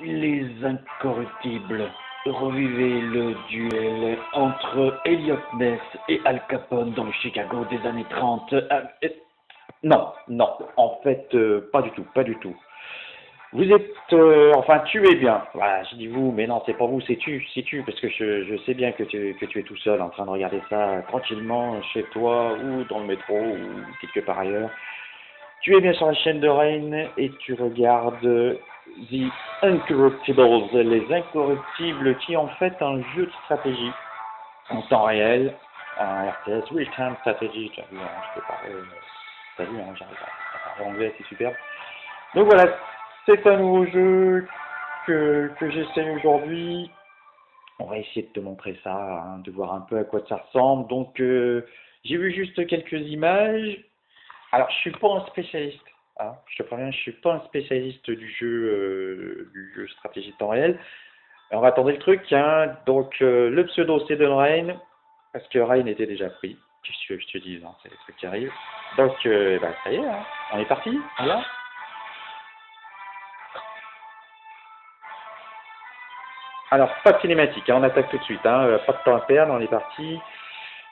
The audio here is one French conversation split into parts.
Les Incorruptibles. Revivez le duel entre Elliot Ness et Al Capone dans le Chicago des années 30. Non, en fait, pas du tout. Vous êtes, enfin, tu es bien. Voilà, je dis vous, mais non, c'est pas vous, c'est tu, parce que je sais bien que tu es tout seul en train de regarder ça tranquillement chez toi ou dans le métro ou quelque part ailleurs. Tu es bien sur la chaîne de Rhayne et tu regardes The Incorruptibles, les Incorruptibles, qui est en fait un jeu de stratégie en temps réel, un RTS, Real Time Strategy. T'as vu, hein, je peux parler, t'as vu, hein, j'arrive à parler anglais, c'est superbe. Donc voilà, c'est un nouveau jeu que j'essaye aujourd'hui. On va essayer de te montrer ça, hein, de voir un peu à quoi ça ressemble. Donc j'ai vu juste quelques images. Alors, je suis pas un spécialiste, hein. Je te préviens, je suis pas un spécialiste du jeu stratégie temps réel. On va attendre le truc, hein. Donc, le pseudo, c'est Dunn Rhayne, parce que Rhayne était déjà pris. Qu'est-ce que je te dis, hein, c'est les trucs qui arrivent. Donc, ça y est, hein. On est parti, voilà. Alors, pas de cinématique, hein. On attaque tout de suite, hein. Pas de temps à perdre, on est parti.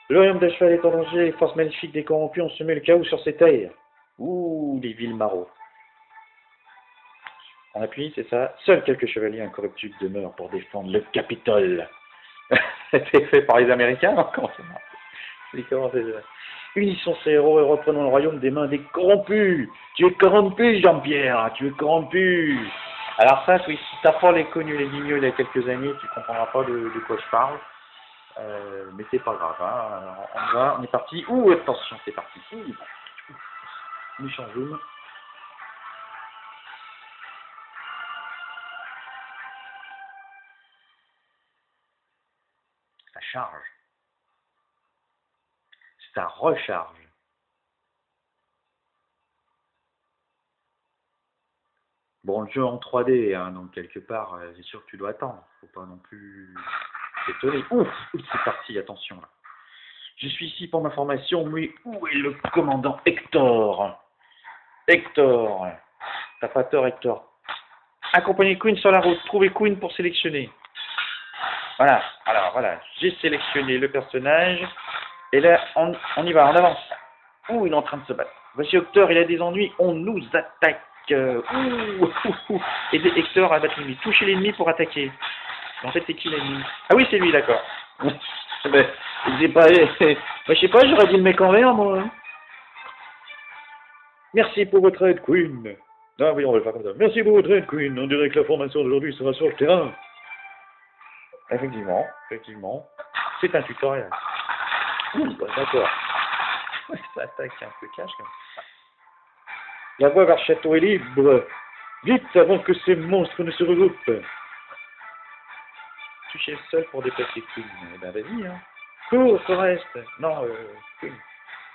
Le royaume de cheval est en danger, les forces maléfiques des corrompus ont semé le chaos sur ces terres. Ouh, les villes marauds. On appuie, c'est ça. Seuls quelques chevaliers incorruptibles demeurent pour défendre le Capitole. C'était fait par les Américains, non? Comment c'est ça? Unissons ces héros et reprenons le royaume des mains des corrompus. Tu es corrompu, Jean-Pierre, tu es corrompu. Alors ça, oui, si t'as pas les connus, les guignols il y a quelques années, tu comprendras pas de quoi je parle. Mais c'est pas grave, hein. Alors, on est parti. Ouh, attention, c'est parti. Méchant zoom. Ça charge. Ça recharge. Bon, le jeu en 3D, hein, donc quelque part, c'est sûr que tu dois attendre. Faut pas non plus... Étonné. Ouf, c'est parti, attention. Je suis ici pour ma formation, mais où est le commandant Hector? Hector, t'as pas tort, Hector. Accompagnez Queen sur la route, trouvez Queen pour sélectionner. Voilà, alors voilà, j'ai sélectionné le personnage, et là, on y va, on avance. Ouh, il est en train de se battre. Voici Hector, il a des ennuis, on nous attaque. Ouh. Aidez Hector à battre l'ennemi, touchez l'ennemi pour attaquer. En fait, c'est qui l'ennemi? Ah oui, c'est lui, d'accord. Ben, je sais pas, j'aurais dit le mec en l'air, moi. Merci pour votre aide, Queen. Ah oui, on va le faire comme ça. Merci pour votre aide, Queen. On dirait que la formation d'aujourd'hui sera sur le terrain. Effectivement. C'est un tutoriel. Bon, d'accord. Ça attaque un peu cash, quand même. La voie vers le château est libre. Vite, avant que ces monstres ne se regroupent. Toucher seul pour déplacer Queen. Eh ben vas-y, hein. Cours, Forest. Non, Queen.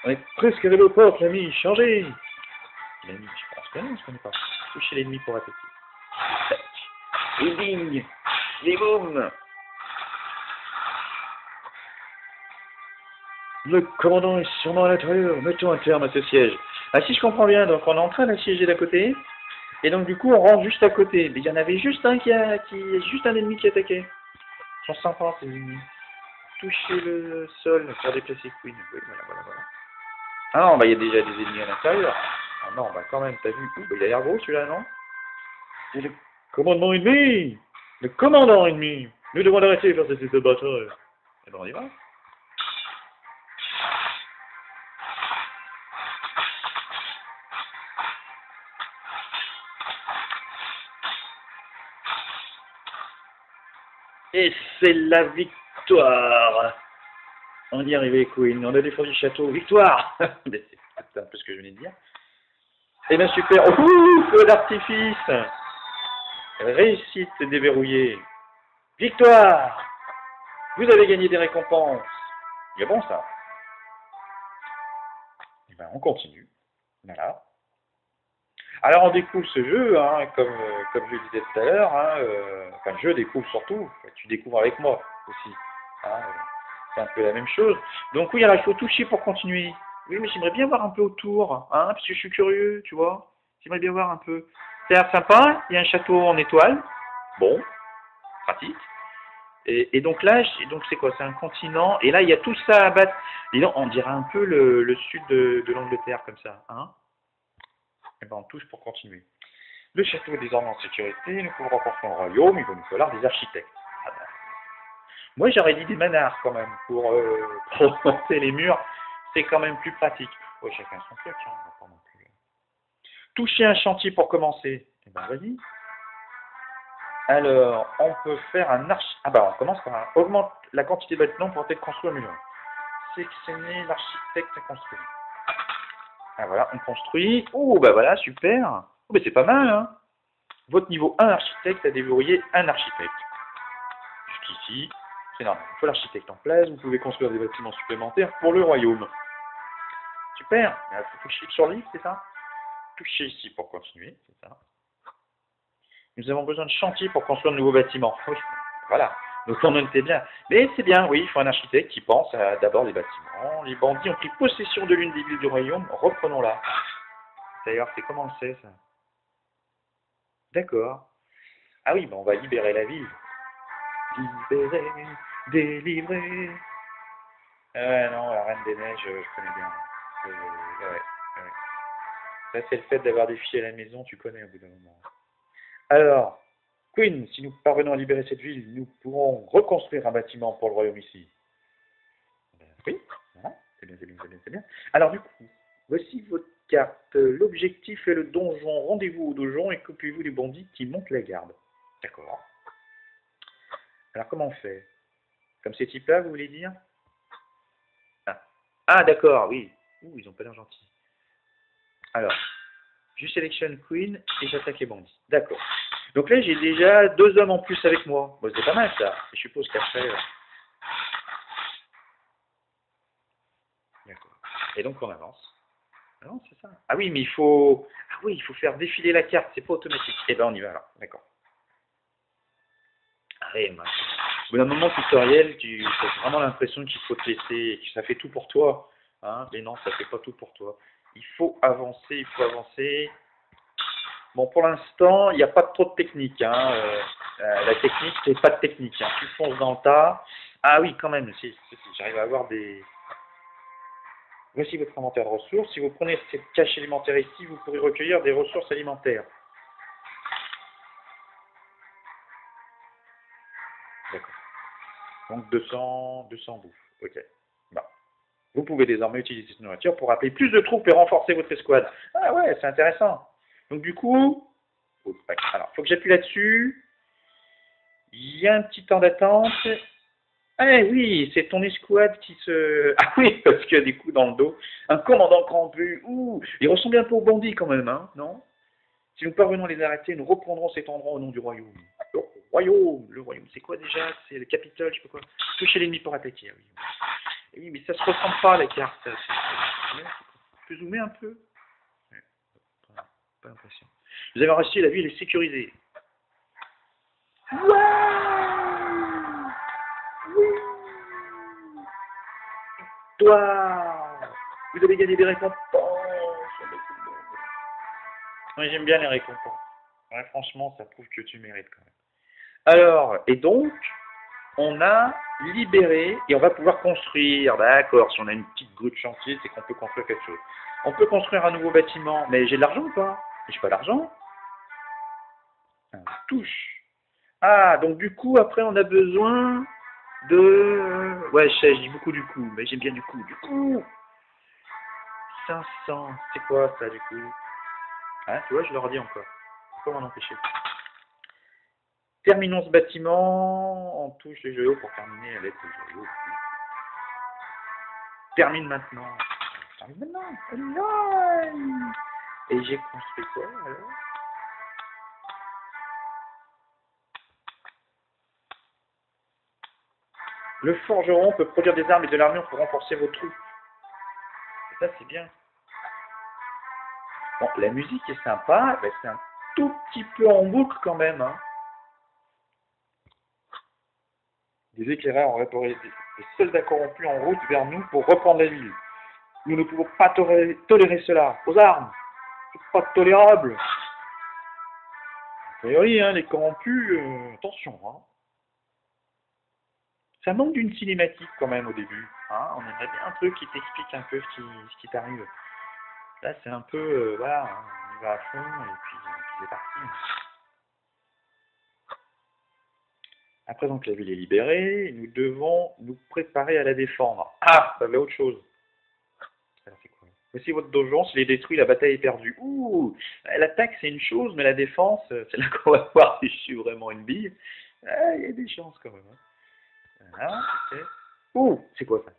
On est presque à l'aéroport, l'ami. Changez. L'ami, je pense que non, je connais pas. Toucher l'ennemi pour attaquer. Les ding. Les boum. Le commandant est sûrement à l'intérieur. Mettons un terme à ce siège. Ah, si je comprends bien, donc on est en train d'assiéger d'à côté. Et donc, du coup, on rentre juste à côté. Mais il y en avait juste un juste un ennemi qui attaquait. Ils sont sympas, ces ennemis. Toucher le sol pour déplacer Queen. Oui, voilà. Ah non, bah il y a déjà des ennemis à l'intérieur. Ah non, bah quand même, t'as vu. Ouh, bah, il a l'air gros celui-là, non? C'est le commandement ennemi. Le commandant ennemi. Nous devons l'arrêter faire ces bataille. Et ben on y va. Et c'est la victoire! On y est arrivé, Queen. On a défendu le château. Victoire! Mais c'est un peu ce que je venais de dire. Eh bien, super! Ouh! Feu d'artifice! Réussite déverrouillée. Victoire! Vous avez gagné des récompenses. C'est bon, ça. Eh bien, on continue. Voilà. Alors on découvre ce jeu, hein, comme je le disais tout à l'heure, hein, enfin je découvre surtout, tu découvres avec moi aussi, hein, c'est un peu la même chose. Donc oui, alors il faut toucher pour continuer. Oui, mais j'aimerais bien voir un peu autour, hein, parce que je suis curieux, tu vois, j'aimerais bien voir un peu. C'est sympa, il y a un château en étoile, Bon, pratique. Et donc là, c'est quoi? C'est un continent. Et là, il y a tout ça à battre. Disons, on dirait un peu le sud de l'Angleterre, comme ça. Hein, et ben on touche pour continuer. Le château est désormais en sécurité. Nous pouvons rencontrer un royaume. Il va nous falloir des architectes. Ah ben. Moi, j'aurais dit des manards, quand même, pour monter les murs. C'est quand même plus pratique. Ouais, chacun son truc. Hein, on va pas non plus. Toucher un chantier pour commencer. Eh ben, vas-y. Alors, on peut faire un archi... Ah bah, on commence par un... Augmente la quantité de bâtiments pour être construit un mur. Sélectionner l'architecte à construire. Ah voilà, on construit. Oh, bah voilà, super. Oh, mais c'est pas mal, hein. Votre niveau 1 architecte a déverrouillé un architecte. Jusqu'ici, c'est normal. Une fois l'architecte en place, vous pouvez construire des bâtiments supplémentaires pour le royaume. Super. Il faut toucher sur l'île, c'est ça? Toucher ici pour continuer, c'est ça. Nous avons besoin de chantier pour construire de nouveaux bâtiments. Oui, voilà. Donc on était bien. Mais c'est bien, oui, il faut un architecte qui pense à d'abord les bâtiments. Les bandits ont pris possession de l'une des villes du royaume. Reprenons-la. D'ailleurs, c'est comment on le sait, ça? D'accord. Ah oui, ben on va libérer la ville. Libérer, délivrer. Non, la Reine des Neiges, je connais bien. Ouais. Ça, c'est le fait d'avoir des filles à la maison, tu connais au bout d'un moment. Alors, Queen, si nous parvenons à libérer cette ville, nous pourrons reconstruire un bâtiment pour le royaume ici. Oui, voilà. C'est bien. Alors du coup, voici votre carte. L'objectif est le donjon. Rendez-vous au donjon et copiez-vous des bandits qui montent la garde. D'accord. Alors comment on fait? Comme ces types-là, vous voulez dire? Ah d'accord, oui. Ouh, ils ont pas l'air gentils. Alors... Je sélectionne Queen et j'attaque les bandits. D'accord. Donc là, j'ai déjà 2 hommes en plus avec moi. Bon, c'est pas mal, ça. Je suppose qu'après... D'accord. Et donc, on avance. Non, c'est ça. Ah oui, mais il faut... Ah oui, il faut faire défiler la carte. C'est pas automatique. Eh ben, on y va, alors. D'accord. Allez, mince. Au bout d'un moment, tutoriel, tu as vraiment l'impression qu'il faut te laisser... que ça fait tout pour toi. Hein, mais non, ça fait pas tout pour toi. Il faut avancer. Bon, pour l'instant, il n'y a pas trop de technique. Hein. La technique, c'est pas de technique. Hein. Tu fonces dans le tas. Ah oui, quand même, si j'arrive à avoir des... Voici votre inventaire de ressources. Si vous prenez cette cache alimentaire ici, vous pourrez recueillir des ressources alimentaires. D'accord. Donc 200 bouffes. Ok. Vous pouvez désormais utiliser cette nourriture pour appeler plus de troupes et renforcer votre escouade. Ah ouais, c'est intéressant. Donc du coup, alors faut que j'appuie là-dessus. Il y a un petit temps d'attente. Ah oui, c'est ton escouade qui se... Ah oui, parce qu'il y a des coups dans le dos. Un commandant corrompu. Ouh, il ressemble un peu aux bandits quand même, hein, non? Si nous parvenons à les arrêter, nous reprendrons cet endroit au nom du royaume. Le royaume, c'est quoi déjà? C'est le Capitole, je sais pas quoi. Toucher l'ennemi pour attaquer, oui. Oui, mais ça se ressemble pas, la carte. Je peux zoomer un peu? Pas l'impression. Vous avez réussi, la ville est sécurisée. Toi, vous avez gagné des récompenses. Oui, j'aime bien les récompenses. Ouais, franchement, ça prouve que tu mérites quand même. Alors, et donc... On a libéré et on va pouvoir construire. D'accord, si on a une petite grue de chantier, c'est qu'on peut construire quelque chose. On peut construire un nouveau bâtiment, mais j'ai de l'argent ou pas? J'ai pas d'argent. Touche. Ah, donc du coup, après, on a besoin de... Ouais, je dis beaucoup du coup, mais j'aime bien du coup. Du coup 500, c'est quoi ça du coup? Ah, tu vois, je leur dis encore. Comment m'en empêcher? Terminons ce bâtiment, on touche les joyaux pour terminer avec les joyaux. Termine maintenant. Non. Et j'ai construit quoi alors? Le forgeron peut produire des armes et de l'armure pour renforcer vos troupes. Et ça c'est bien. Bon, la musique est sympa, mais c'est un tout petit peu en boucle quand même, hein. Des éclaireurs ont réparé des soldats corrompus en route vers nous pour reprendre la ville. Nous ne pouvons pas tolérer cela. Aux armes! C'est pas tolérable! priori, hein, les corrompus, attention. Hein. Ça manque d'une cinématique quand même au début. Hein. On a bien un truc qui t'explique un peu ce qui t'arrive. Là, c'est un peu, voilà, on y va à fond et puis c'est parti. À présent que la ville est libérée, nous devons nous préparer à la défendre. Ah, ça avait autre chose. Alors, c'est quoi ? Voici votre donjon, s'il est détruit, la bataille est perdue. Ouh, l'attaque c'est une chose, mais la défense, c'est là qu'on va voir si je suis vraiment une bille. Ah, il y a des chances quand même. Hein. Voilà, okay. Ouh, c'est quoi ça ?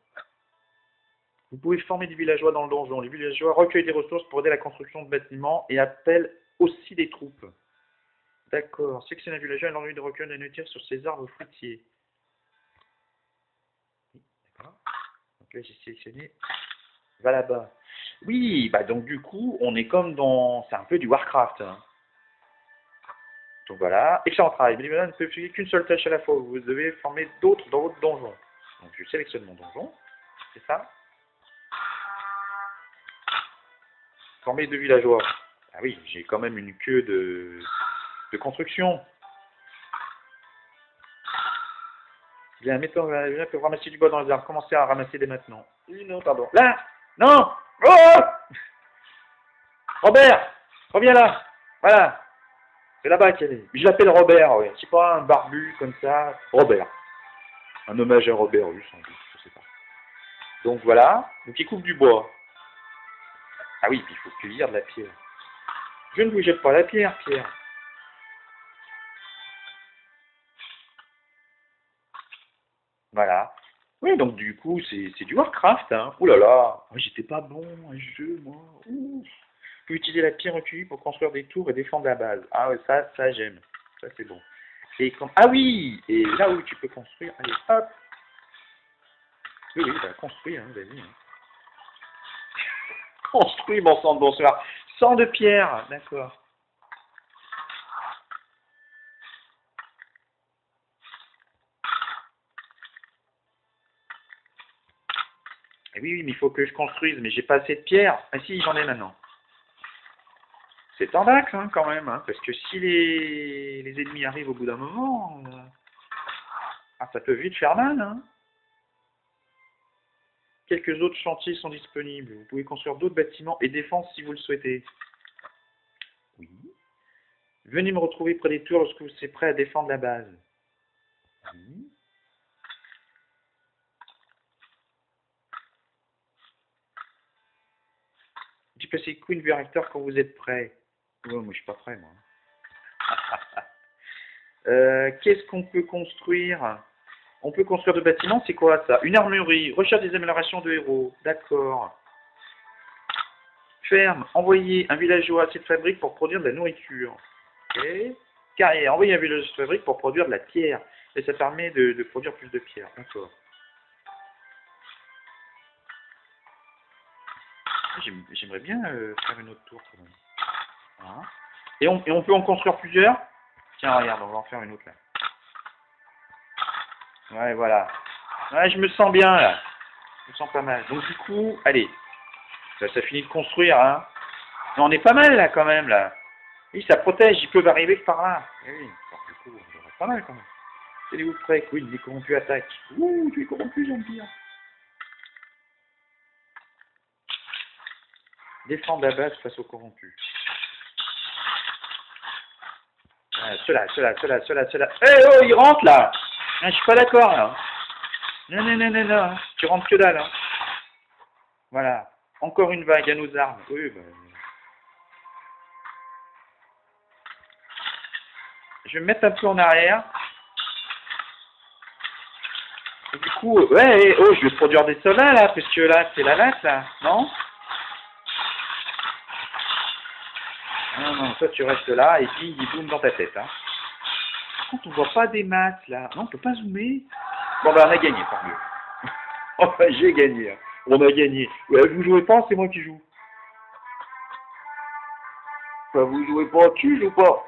Vous pouvez former des villageois dans le donjon. Les villageois recueillent des ressources pour aider à la construction de bâtiments et appellent aussi des troupes. D'accord. Sélectionne un villageois et l'envie de recueillir des nourritures sur ses arbres fruitiers. D'accord. Donc là, j'ai sélectionné. Va là-bas. Oui, bah donc du coup, on est comme dans... C'est un peu du Warcraft. Hein. Donc voilà. Excellent travail. Les villageois ne peuvent faire qu'une seule tâche à la fois. Vous devez former d'autres dans votre donjon. Donc je sélectionne mon donjon. C'est ça. Former deux villageois. Ah oui, j'ai quand même une queue de construction. Il y a un méthode pour ramasser du bois dans les arbres. Commencez à ramasser dès maintenant. Non, pardon. Là! Non! Oh! Robert! Reviens là! Voilà! C'est là-bas qu'elle est. Je l'appelle Robert, oui. C'est pas un barbu comme ça. Robert. Un hommage à Robert, oui, sans doute. Je sais pas. Donc voilà. Donc il coupe du bois. Ah oui, puis il faut cueillir de la pierre. Je ne vous jette pas la pierre, Pierre. Voilà. Oui, donc du coup, c'est du Warcraft, hein. Ouh là là, j'étais pas bon à ce jeu, moi. Ouf. Je peux utiliser la pierre recueillie pour construire des tours et défendre la base. Ah ouais, ça j'aime. Ça, c'est bon. Et quand... Ah oui! Et là où tu peux construire, allez, hop! Oui, oui, bah, construis, hein, vas-y. Hein. Construit, bon sang de bonsoir. 100 de pierre, d'accord. Et oui, mais il faut que je construise, mais j'ai pas assez de pierre. Ah si, j'en ai maintenant. C'est tendax, hein, quand même, hein, parce que si les ennemis arrivent au bout d'un moment, ah, ça peut vite faire mal, hein. Quelques autres chantiers sont disponibles. Vous pouvez construire d'autres bâtiments et défenses si vous le souhaitez. Oui. Venez me retrouver près des tours lorsque vous serez prêt à défendre la base. Oui. J'ai passé Queen View Reactor quand vous êtes prêt. Ouais, moi je suis pas prêt, moi. Qu'est-ce qu'on peut construire ? On peut construire deux bâtiments, c'est quoi ça? Une armurerie, recherche des améliorations de héros, d'accord. Ferme, envoyer un villageois à cette fabrique pour produire de la nourriture. Ok. Carrière, envoyer un villageois à cette fabrique pour produire de la pierre. Et ça permet de produire plus de pierre, d'accord. J'aimerais bien faire une autre tour quand même. Voilà. Et on peut en construire plusieurs? Tiens, regarde, on va en faire une autre là. Ouais, voilà. Ouais, je me sens bien, là. Je me sens pas mal. Donc, du coup, allez. Ça finit de construire, hein. Mais on est pas mal, là, quand même, là. Oui, ça protège. Ils peuvent arriver par là. Oui, alors, du coup, on est pas mal, quand même. Tenez-vous prêts. Oui, les corrompus attaquent. Ouh, tu es corrompu, j'aime bien. Défendre la base face aux corrompus. Ah, ceux-là. Eh, oh, ils rentrent, là. Je suis pas d'accord là. Non. Tu rentres que dalle. Hein. Voilà. Encore une vague à nos armes. Oui, bah... Je vais me mettre un peu en arrière. Et du coup, ouais, oh, je vais produire des soldats là, parce que là, c'est la latte là, non? Non, toi tu restes là et puis il boum dans ta tête. Hein. On voit pas des maths là. Non, on peut pas zoomer. Bon, ben on a gagné, tant mieux. Enfin, j'ai gagné. On a gagné. Ouais, vous jouez pas, c'est moi qui joue. Enfin, vous jouez pas, tu joues pas.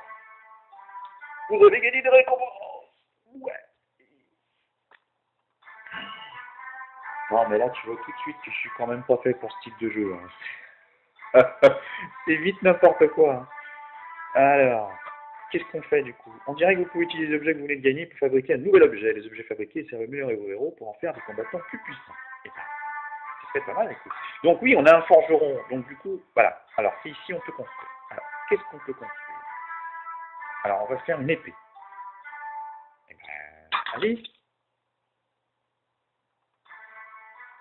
Vous avez gagné des récompenses. Ouais. Bon, mais là, tu vois tout de suite que je suis quand même pas fait pour ce type de jeu. Hein. C'est vite n'importe quoi. Hein. Alors. Qu'est-ce qu'on fait du coup? On dirait que vous pouvez utiliser les objets que vous venez de gagner pour fabriquer un nouvel objet. Les objets fabriqués servent à améliorer vos héros pour en faire des combattants plus puissants. Et bien, ça serait pas mal du coup. Donc oui, on a un forgeron. Donc du coup, voilà. Alors c'est ici on peut construire. Alors, qu'est-ce qu'on peut construire? Alors on va faire une épée. Et bien, allez.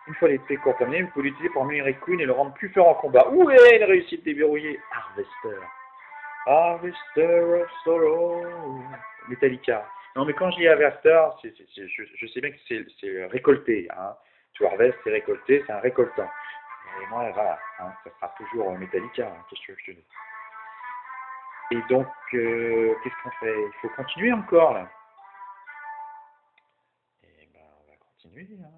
Une fois l'épée courte terminée, vous pouvez l'utiliser pour améliorer Queen et le rendre plus fort en combat. Ouhé, une réussite déverrouillée. Harvester. Harvester of Sorrow. Metallica. Non, mais quand je dis Harvester, je sais bien que c'est récolté. Hein. Tu harvest, c'est récolté, c'est un récoltant. Et moi, voilà, hein, ça sera toujours Metallica. Hein, qu'est-ce que je te dis? Et donc, qu'est-ce qu'on fait? Il faut continuer encore, là. Et ben, on va continuer, hein.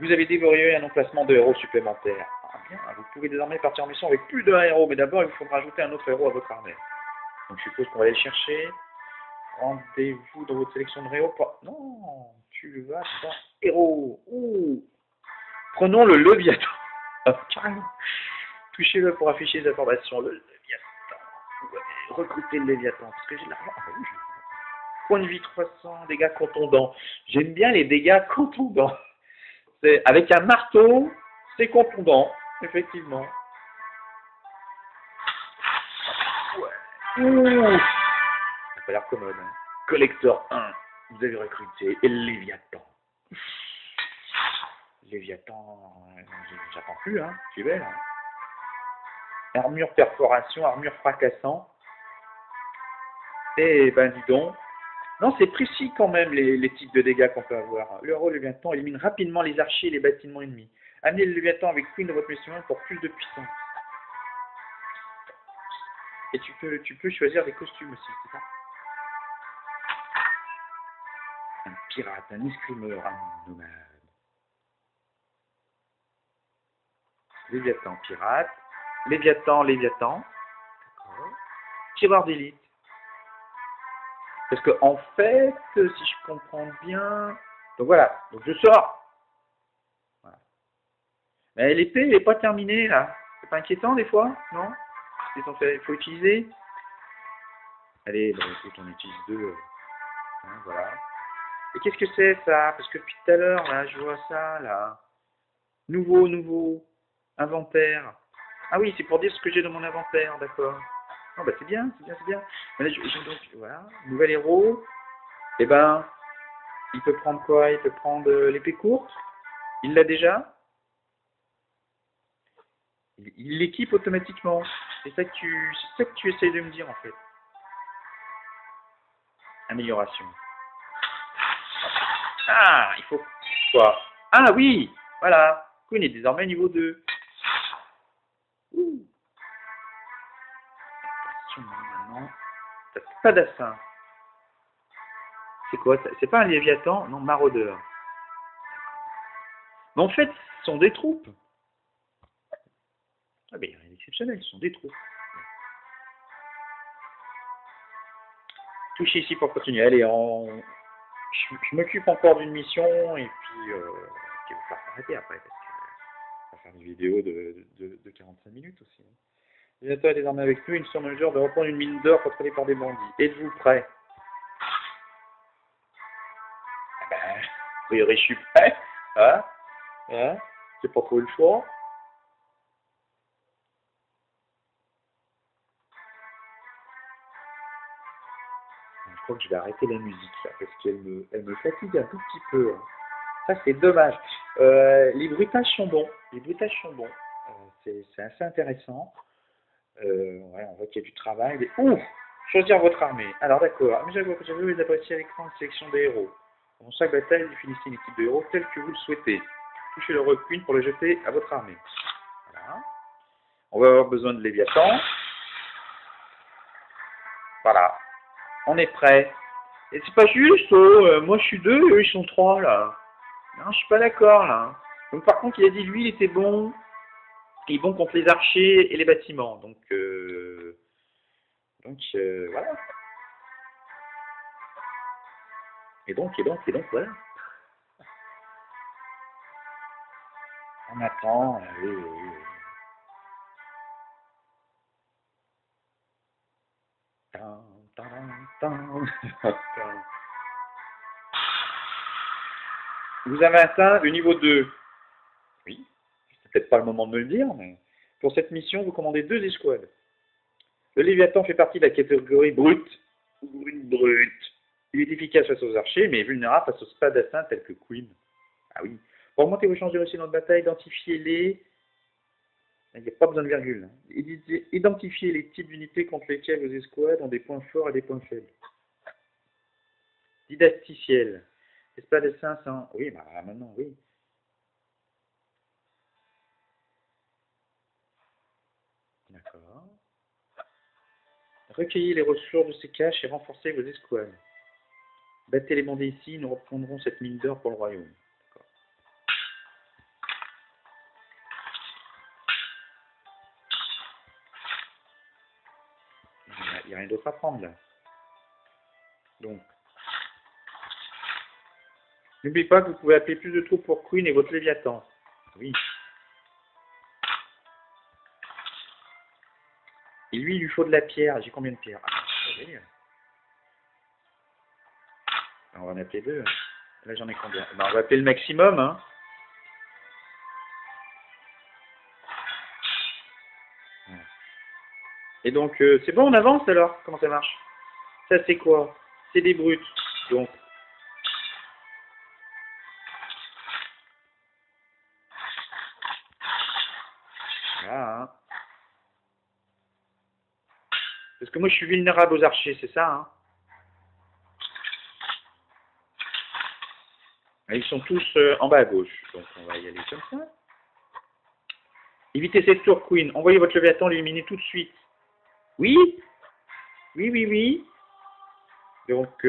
Vous avez déverrouillé un emplacement de héros supplémentaire. Ah bien, vous pouvez désormais partir en mission avec plus d'un héros, mais d'abord il vous faudra ajouter un autre héros à votre armée. Donc je suppose qu'on va aller le chercher. Rendez-vous dans votre sélection de héros. Pour... Non, tu vas dans héros. Ouh. Prenons le Léviathan. Ah, carrément. Touchez-le pour afficher les informations. Le Léviathan. Ouais, recrutez le Léviathan. Parce que j'ai de l'argent. Point de vie 300, dégâts contondants. J'aime bien les dégâts contondants. Avec un marteau, c'est contondant, effectivement. Ouais. Ouh. Ça n'a pas l'air commode. Hein. Collector 1, vous avez recruté Léviathan. Léviathan, j'attends plus, hein. Tu vas là. Armure perforation, armure fracassant. Eh ben, dis donc. Non, c'est précis quand même les types de dégâts qu'on peut avoir. Le héros Léviathan élimine rapidement les archers et les bâtiments ennemis. Amenez le Léviathan avec Queen dans votre mission pour plus de puissance. Et tu peux choisir des costumes aussi, c'est ça? Un pirate, un escrimeur, un nomade. Léviathan, pirate. Léviathan, Léviathan. D'accord. Tireur d'élite. Parce que, en fait, si je comprends bien... Donc voilà, donc je sors. Voilà. Mais l'épée, elle n'est pas terminée, là. C'est pas inquiétant, des fois, non? Il faut utiliser. Allez, bah, écoute, on utilise deux. Hein, voilà. Et qu'est-ce que c'est, ça? Parce que depuis tout à l'heure, là, je vois ça, là. Nouveau. Inventaire. Ah oui, c'est pour dire ce que j'ai dans mon inventaire, d'accord. Oh bah c'est bien. Là, donc, voilà, nouvel héros. Et eh ben, il peut prendre quoi? Il peut prendre l'épée courte. Il l'a déjà. Il l'équipe automatiquement. C'est ça que tu essayes de me dire en fait. Amélioration. Ah, il faut quoi? Ah oui, voilà. Queen est désormais niveau 2. Ouh. Pas d'assin. C'est quoi? C'est pas un Léviathan? Non, maraudeur. Mais en fait, ce sont des troupes. Ah ben, il n'y a rien d'exceptionnel, ce sont des troupes. Touchez ici pour continuer. Allez, je m'occupe encore d'une mission et puis il va falloir s'arrêter après. Parce que on va faire une vidéo de 45 minutes aussi. Hein. Léviathan est désormais avec nous, il est en mesure de reprendre une mine d'or contrôlée par des bandits. Êtes-vous prêt? Ben, a priori, je suis prêt. Hein? C'est pas trop le choix. Je crois que je vais arrêter la musique, là, parce qu'elle me fatigue un tout petit peu. Hein. Ça, c'est dommage. Les bruitages sont bons. C'est assez intéressant. Ouais, on voit qu'il y a du travail. Mais... Ouh! Choisir votre armée. Alors d'accord. J'avais oublié d'apprécier à l'écran une sélection des héros. Dans chaque bataille, définissez une équipe de héros telle que vous le souhaitez. Touchez le requin pour le jeter à votre armée. Voilà. On va avoir besoin de Léviathan. Voilà. On est prêt. Et c'est pas juste, moi je suis 2 et eux ils sont 3 là. Non, je suis pas d'accord là. Donc par contre, il a dit lui il était bon. Il est bon contre les archers et les bâtiments. Donc voilà. Et donc, voilà. On attend. Ah, Vous avez atteint le niveau 2. Oui, c'est peut-être pas le moment de me le dire, mais pour cette mission, vous commandez 2 escouades. Le Léviathan fait partie de la catégorie brute. Brute. Il est efficace face aux archers, mais vulnérable face aux spadassins tels que Queen. Ah oui. Pour augmenter vos chances de réussite dans la bataille, identifiez-les... Il n'y a pas besoin de virgule. Identifiez les types d'unités contre lesquelles vos escouades ont des points forts et des points faibles. Didacticiel. Les spadassins sont... Oui, bah maintenant, oui. D'accord. Recueillez les ressources de ces caches et renforcez vos escouades. Battez les bandits ici, nous reprendrons cette mine d'or pour le royaume. Il n'y a rien d'autre à prendre là. Donc, n'oubliez pas que vous pouvez appeler plus de troupes pour Queen et votre Léviathan. Oui. Et lui, il lui faut de la pierre. J'ai combien de pierres? Ah, on va en appeler 2. Là, j'en ai combien? Ben, on va appeler le maximum. Hein. Et donc, c'est bon, on avance alors? Comment ça marche? Ça, c'est quoi? C'est des brutes. Donc, voilà. Hein. Parce que moi, je suis vulnérable aux archers, c'est ça, hein? Et ils sont tous en bas à gauche. Donc, on va y aller comme ça. Évitez cette tour, Queen. Envoyez votre Léviathan l'éliminer tout de suite. Oui, oui, oui, oui. Donc,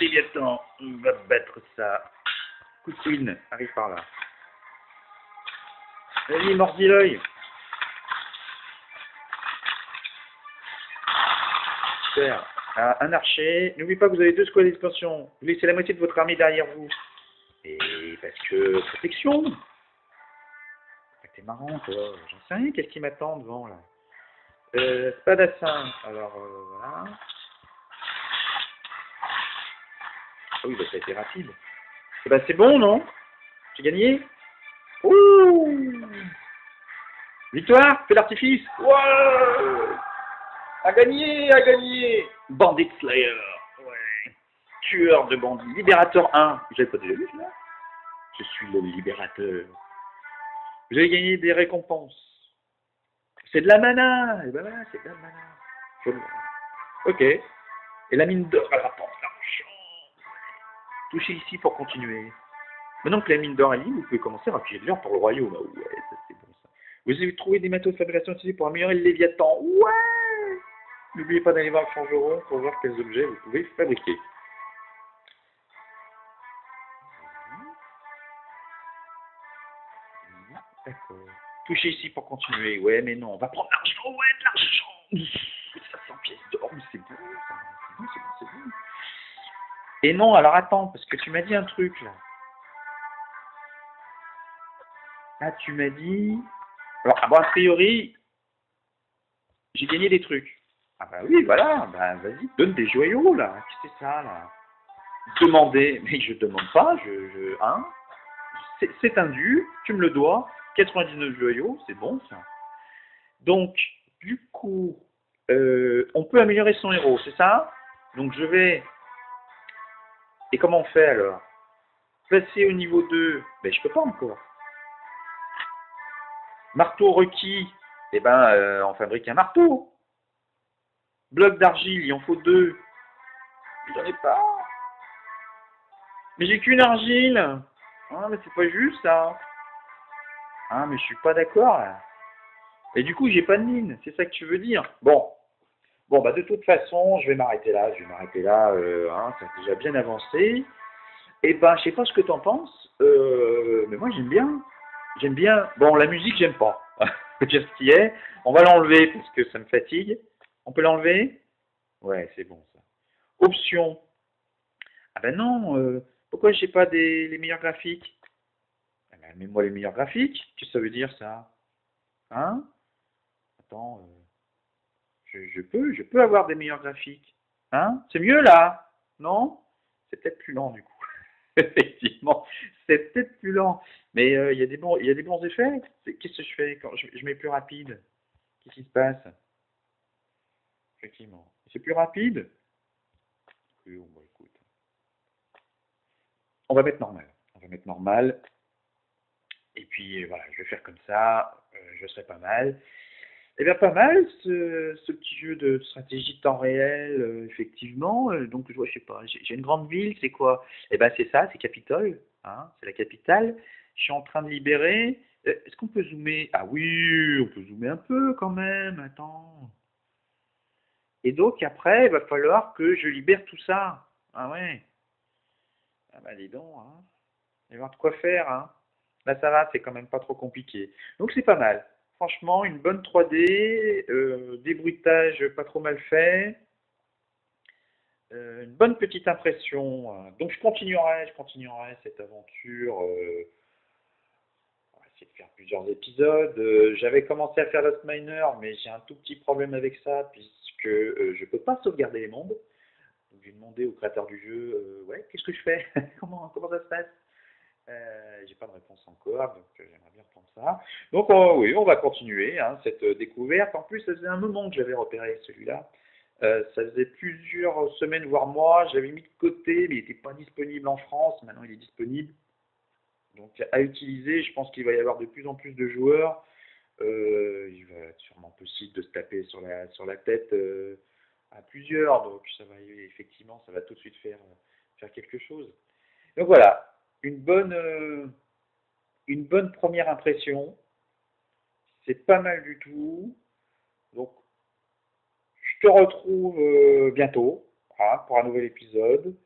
Léviathan, on va battre ça. Queen arrive par là. Vas-y, mordis l'œil. Super. Ah, un archer. N'oubliez pas que vous avez 2 squads d'expansion. Vous laissez la moitié de votre armée derrière vous. Et parce que protection. T'es marrant, toi. J'en sais rien. Qu'est-ce qui m'attend devant là? Spadassin. Alors voilà. Ah oui, bah, ça a été rapide. Et bah c'est bon, non? J'ai gagné. Ouh! Victoire! Fais l'artifice! Wow! A gagné, à gagner. Bandit Slayer. Ouais. Tueur de bandits. Libérateur 1. J'avais pas déjà vu là. Je suis le libérateur. Vous avez gagné des récompenses. C'est de la mana. Et ben voilà, c'est de la mana. Ok. Et la mine d'or, elle rapporte l'argent. Touchez ici pour continuer. Maintenant que la mine d'or est libre, vous pouvez commencer à rapiger de l'or pour le royaume. Ouais, ça c'est bon ça. Vous avez trouvé des métaux de fabrication utilisés pour améliorer le Léviathan. Ouais. N'oubliez pas d'aller voir le forgeron pour voir quels objets vous pouvez fabriquer. D'accord. Touchez ici pour continuer. Ouais, mais non, on va prendre l'argent. Ouais, de l'argent. 500 pièces d'or, mais c'est bon. C'est bon, c'est bon, c'est bon. Et non, alors attends, parce que tu m'as dit un truc, là. Là, tu m'as dit... Alors, ah, bon, a priori, j'ai gagné des trucs. Ah bah oui, voilà. Bah, vas-y, donne des joyaux, là. Qu'est-ce que c'est ça, là? Demandez. Mais je demande pas, Hein? C'est un dû, tu me le dois. 99 joyaux, c'est bon ça. Donc, du coup, on peut améliorer son héros, c'est ça? Donc je vais... Et comment on fait alors? Placer au niveau 2, ben, je peux pas encore. Marteau requis, eh ben on fabrique un marteau. Bloc d'argile, il en faut 2. J'en ai pas. Mais j'ai qu'une argile. Ah mais c'est pas juste ça. Ah mais je suis pas d'accord là. Et du coup j'ai pas de mine, c'est ça que tu veux dire? Bon. Bon bah de toute façon, je vais m'arrêter là, hein, ça a déjà bien avancé. Et ben je sais pas ce que t'en penses, mais moi j'aime bien. J'aime bien. Bon la musique j'aime pas. J'aime ce qui est. On va l'enlever parce que ça me fatigue. On peut l'enlever? Ouais, c'est bon ça. Option. Ah ben non, pourquoi j'ai pas les meilleurs graphiques? Eh ben, mets-moi les meilleurs graphiques. Qu'est-ce que ça veut dire, ça? Hein? Attends, Je peux avoir des meilleurs graphiques. Hein, c'est mieux là, non? C'est peut-être plus lent du coup. Effectivement, c'est peut-être plus lent. Mais il y a des bons effets. Qu'est-ce que je fais quand je mets plus rapide? Qu'est-ce qui se passe? Effectivement. C'est plus rapide. On va mettre normal. On va mettre normal. Et puis voilà, je vais faire comme ça. Je serai pas mal. Eh bien, pas mal, ce petit jeu de stratégie de temps réel, effectivement. Donc, je vois, je sais pas, j'ai une grande ville, c'est quoi? Eh bien, c'est ça, c'est Capitole, hein, c'est la capitale. Je suis en train de libérer. Est-ce qu'on peut zoomer? Ah oui, on peut zoomer un peu quand même, attends. Et donc, après, il va falloir que je libère tout ça. Ah ouais. Ah ben, dis donc, hein. Il va y avoir de quoi faire, hein. Là, ça va, c'est quand même pas trop compliqué. Donc, c'est pas mal. Franchement, une bonne 3D, des bruitages pas trop mal faits, une bonne petite impression. Donc je continuerai cette aventure. On va essayer de faire plusieurs épisodes. J'avais commencé à faire Lost Miner, mais j'ai un tout petit problème avec ça, puisque je ne peux pas sauvegarder les mondes. Donc j'ai demandé au créateur du jeu, ouais, qu'est-ce que je fais? Comment ça se passe? J'ai pas de réponse encore, donc j'aimerais bien reprendre ça. Donc oui, on va continuer hein, cette découverte. En plus, ça faisait un moment que j'avais repéré celui-là. Ça faisait plusieurs semaines, voire mois. J'avais mis de côté, mais il n'était pas disponible en France. Maintenant, il est disponible. Donc à utiliser, je pense qu'il va y avoir de plus en plus de joueurs. Il va être sûrement possible de se taper sur la tête à plusieurs. Donc ça va effectivement, ça va tout de suite faire quelque chose. Donc voilà. Une bonne première impression, c'est pas mal du tout. Donc, je te retrouve bientôt pour un nouvel épisode.